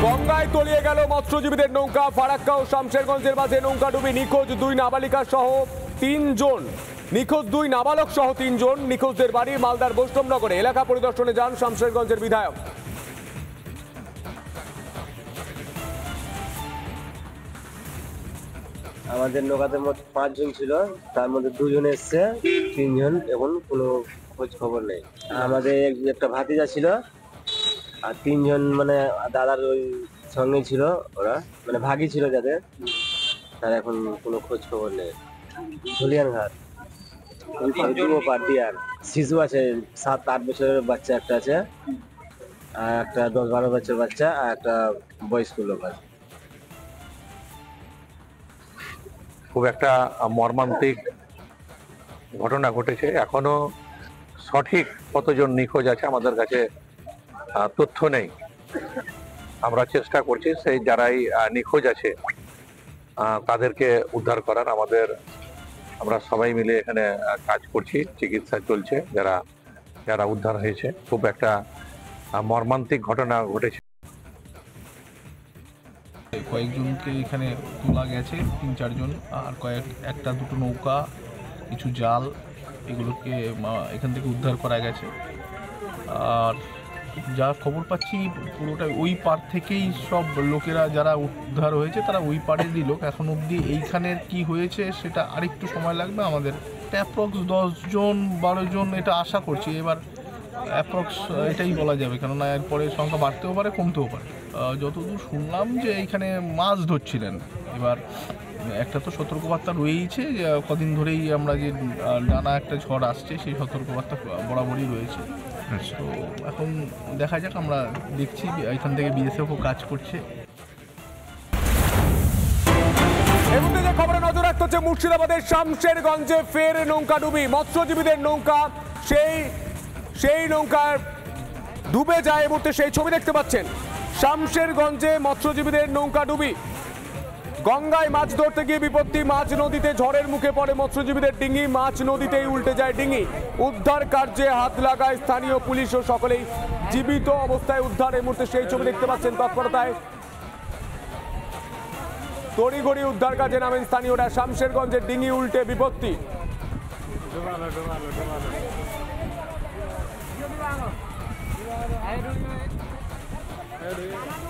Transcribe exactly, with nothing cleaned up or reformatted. गंगाय तलिए गेल मत्स्यजीवीदेर नौका। फाराक्का और शामशेरगंजेर माझे नौका डुबी निखोज दुई नाबालिका सह तीन जन। निखोज दुई नाबालक सह तीन जन। निखोजदेर बाड़ी मालदार বৈষ্ণবনগরে। एलाका परिदर्शने जान शामशेरगंजेर विधायक। আমাদের নৌকাতে মোট পাঁচ জন ছিল, তার মধ্যে দুজন এসছে, তিনজন এখন কোনো খোঁজ খবর নেই। আমাদের একটা ভাতিজা ছিল আর তিনজন মানে দাদার ওই সঙ্গে ছিল, ওরা মানে ভাগি ছিল যাদের, তার এখন কোনো খোঁজ খবর নেই। ধুলিয়ান ঘাট পাটিয়ার শিশু আছে, সাত আট বছরের বাচ্চা একটা আছে, আর একটা দশ বারো বছরের বাচ্চা, আর একটা বয়স্ক লোক আছে। খুব একটা মর্মান্তিক ঘটনা ঘটেছে। এখনো সঠিক কতজন নিখোঁজ আছে আমাদের কাছে তথ্য নেই। আমরা চেষ্টা করছি সেই যারাই নিখোঁজ আছে তাদেরকে উদ্ধার করার। আমাদের আমরা সবাই মিলে এখানে কাজ করছি, চিকিৎসা চলছে। যারা যারা উদ্ধার হয়েছে, খুব একটা মর্মান্তিক ঘটনা ঘটেছে। কয়েকজনকে এখানে তোলা গেছে, তিন চারজন, আর কয়েক একটা দুটো নৌকা, কিছু জাল, এগুলোকে এখান থেকে উদ্ধার করা গেছে। আর যা খবর পাচ্ছি পুরোটাই ওই পাড় থেকেই সব লোকেরা যারা উদ্ধার হয়েছে তারা ওই পাড়েরই লোক। এখন অবধি এইখানের কি হয়েছে সেটা আরেকটু সময় লাগবে আমাদের। অ্যাপ্রক্স দশজন বারোজন এটা আশা করছি এবার, অ্যাপ্রক্স এটাই বলা যাবে, কেননা এরপরে সংখ্যা বাড়তেও পারে কমতেও পারে। যতদূর শুনলাম যে এইখানে মাছ ধরছিলেন। এবার একটা তো সতর্কবার্তা রয়েছে, কদিন ধরেই আমরা যে নানা একটা ঝড় আসছে সেই সতর্কবার্তা বরাবরই রয়েছে। তো এখন দেখা যাক, আমরা দেখছি এখান থেকে বিদেশেও খুব কাজ করছে। যে খবরে নজর রাখতে হচ্ছে, মুর্শিদাবাদের শামশেরগঞ্জে ফের নৌকা ডুবি। মৎস্যজীবীদের নৌকা, সেই সেই নৌকার ডুবে যায় এই মুহূর্তে, সেই ছবি দেখতে পাচ্ছেন। শামশেরগঞ্জে মৎস্যজীবীদের নৌকা ডুবি। গঙ্গায় মাছ ধরতে গিয়ে বিপত্তি। মাছ নদীতে ঝড়ের মুখে পড়ে মৎস্যজীবীদের ডিঙি, মাছ নদীতেই উল্টে যায় ডিঙি। উদ্ধার কার্যে হাত লাগায় স্থানীয় পুলিশ ও সকলেই জীবিত অবস্থায় উদ্ধার। এই মুহূর্তে সেই ছবি দেখতে পাচ্ছেন। তৎপরতায় তড়িঘড়ি উদ্ধার কাজে নামেন স্থানীয়রা। শামশেরগঞ্জের ডিঙি উল্টে বিপত্তি। I don't know.